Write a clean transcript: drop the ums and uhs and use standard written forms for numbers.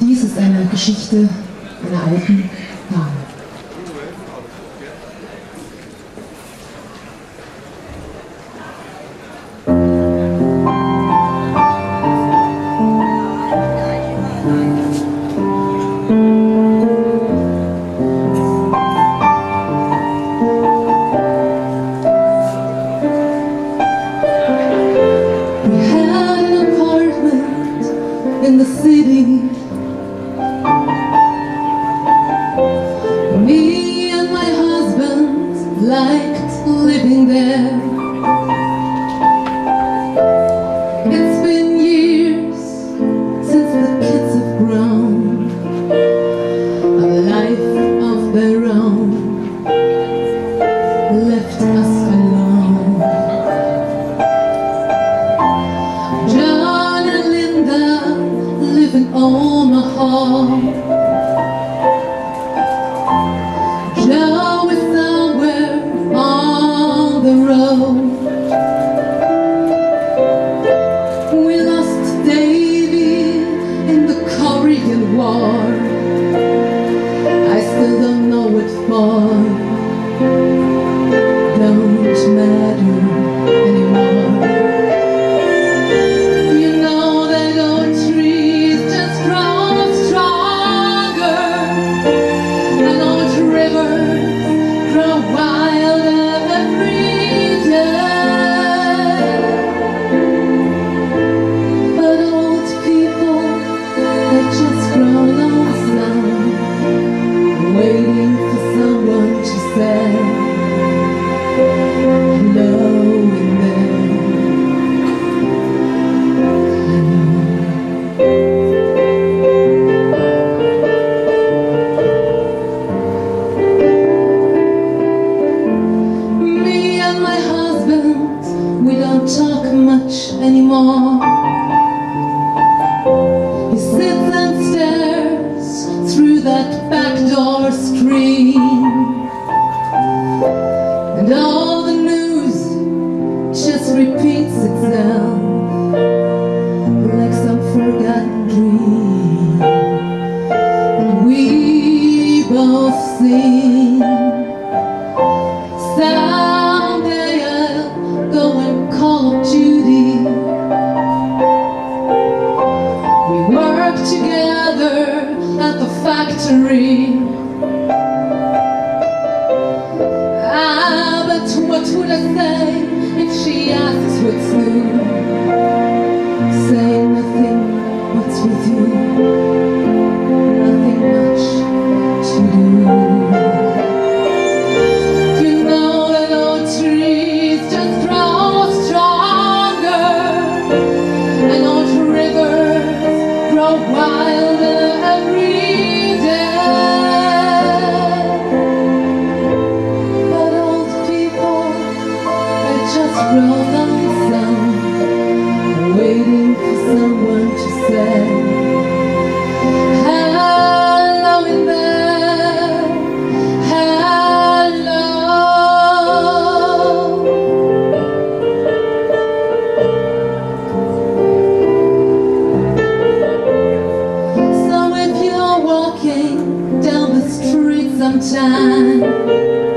Dies ist eine Geschichte einer alten Dame. In the city, me and my husband liked living there. It's been years since the kids have grown a life of their own, left us alone. John and Linda live in Omaha. Joe is somewhere on the road. We lost Davy in the Korean War. I still don't know what for. Don't matter anymore. Anymore. He sits and stares through that back door screen, and all the news just repeats itself like some forgotten dream. And we both sing, someday I'll go and call up Judy. Together at the factory, ah, but what would I say if she asks what's new? Say nothing, what's with you? Nothing much to do. You know that old trees just grow stronger, and old rivers grow wilder every day. But old people, they just roll on the sun, waiting for someone to say hello in there, hello. Down the street sometime,